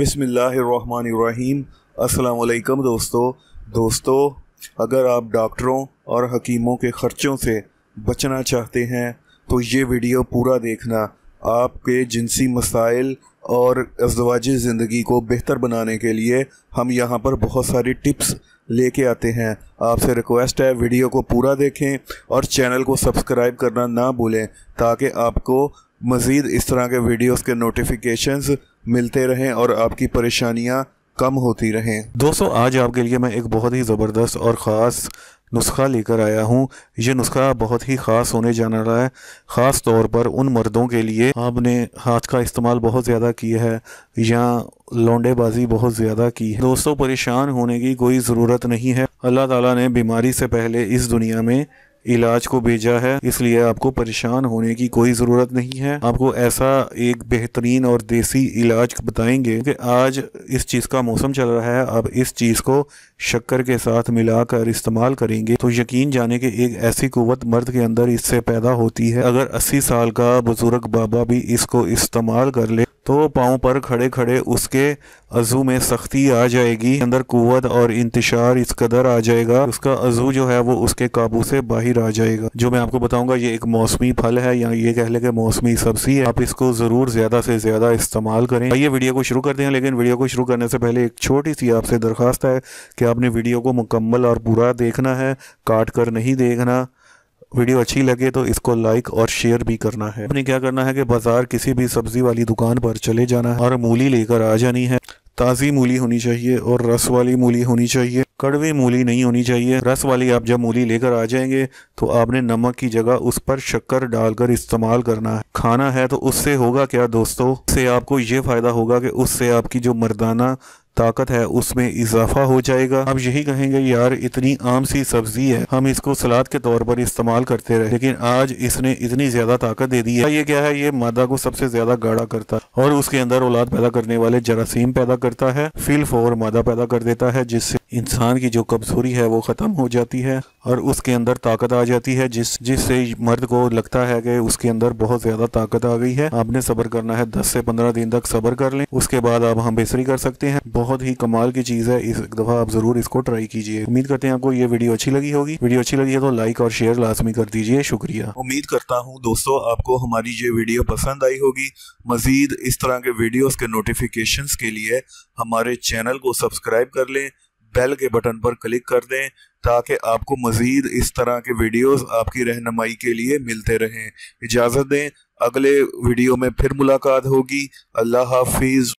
बिस्मिल्लाहिर्रहमानिर्रहीम। अस्सलाम वालेकुम दोस्तों, अगर आप डॉक्टरों और हकीमों के ख़र्चों से बचना चाहते हैं तो ये वीडियो पूरा देखना आपके जिनसी मसाइल और अज़वाजी ज़िंदगी को बेहतर बनाने के लिए। हम यहाँ पर बहुत सारी टिप्स लेके आते हैं। आपसे रिक्वेस्ट है वीडियो को पूरा देखें और चैनल को सब्सक्राइब करना ना भूलें ताकि आपको मज़ीद इस तरह के वीडियोस के नोटिफिकेशंस मिलते रहें और आपकी परेशानियां कम होती रहें। दोस्तों, आज आपके लिए मैं एक बहुत ही ज़बरदस्त और ख़ास नुस्खा लेकर आया हूँ। ये नुस्खा बहुत ही ख़ास होने जाना रहा है, ख़ास तौर पर उन मर्दों के लिए आपने हाथ का इस्तेमाल बहुत ज़्यादा किया है या लौंडेबाजी बहुत ज़्यादा की है। दोस्तों, परेशान होने की कोई ज़रूरत नहीं है। अल्लाह ताला ने बीमारी से पहले इस दुनिया में इलाज को भेजा है, इसलिए आपको परेशान होने की कोई ज़रूरत नहीं है। आपको ऐसा एक बेहतरीन और देसी इलाज बताएंगे कि आज इस चीज़ का मौसम चल रहा है, अब इस चीज़ को शक्कर के साथ मिलाकर इस्तेमाल करेंगे तो यकीन जाने कि एक ऐसी कुव्वत मर्द के अंदर इससे पैदा होती है, अगर 80 साल का बुजुर्ग बाबा भी इसको इस्तेमाल कर ले तो पाँव पर खड़े खड़े उसके अज़ू में सख्ती आ जाएगी, अंदर कुव्वत और इंतशार इस कदर आ जाएगा, उसका अज़ू जो है वो उसके काबू से बाहर आ जाएगा। जो मैं आपको बताऊंगा ये एक मौसमी फल है या ये कह लें कि मौसमी सब्जी है। आप इसको ज़रूर ज़्यादा से ज़्यादा इस्तेमाल करें। आइए वीडियो को शुरू करते हैं, लेकिन वीडियो को शुरू करने से पहले एक छोटी सी आपसे दरख्वास्त है कि आपने वीडियो को मुकम्मल और पूरा देखना है, काट कर नहीं देखना। वीडियो अच्छी लगे तो इसको लाइक और शेयर भी करना है। आपने क्या करना है कि बाजार किसी भी सब्ज़ी वाली दुकान पर चले जाना है और मूली लेकर आ जानी है। ताज़ी मूली होनी चाहिए और रस वाली मूली होनी चाहिए, कड़वी मूली नहीं होनी चाहिए। रस वाली आप जब मूली लेकर आ जाएंगे तो आपने नमक की जगह उस पर शक्कर डालकर इस्तेमाल करना है। खाना है तो उससे होगा क्या दोस्तों, उससे आपको ये फ़ायदा होगा कि उससे आपकी जो मर्दाना ताकत है उसमें इजाफा हो जाएगा। आप यही कहेंगे यार इतनी आम सी सब्जी है, हम इसको सलाद के तौर पर इस्तेमाल करते रहे, लेकिन आज इसने इतनी ज़्यादा ताकत दे दी है। ये क्या है, ये मादा को सबसे ज़्यादा गाढ़ा करता है और उसके अंदर औलाद पैदा करने वाले जरासीम पैदा करता है, फिलफोर मादा पैदा कर देता है, जिससे इंसान की जो कमजोरी है वो ख़त्म हो जाती है और उसके अंदर ताकत आ जाती है, जिससे मर्द को लगता है कि उसके अंदर बहुत ज़्यादा ताकत आ गई है। आपने सब्र करना है, 10 से 15 दिन तक सब्र कर लें, उसके बाद आप हमबेसरी कर सकते हैं। बहुत ही कमाल की चीज़ है, इस दफ़ा आप ज़रूर इसको ट्राई कीजिए। उम्मीद करते हैं आपको ये वीडियो अच्छी लगी होगी। वीडियो अच्छी लगी है तो लाइक और शेयर लाजमी कर दीजिए। शुक्रिया। उम्मीद करता हूँ दोस्तों आपको हमारी ये वीडियो पसंद आई होगी। मज़ीद इस तरह के वीडियोज़ के नोटिफिकेशंस के लिए हमारे चैनल को सब्सक्राइब कर लें, बेल के बटन पर क्लिक कर दें ताकि आपको मज़ीद इस तरह के वीडियोस आपकी रहनुमाई के लिए मिलते रहें। इजाज़त दें, अगले वीडियो में फिर मुलाकात होगी। अल्लाह हाफिज़।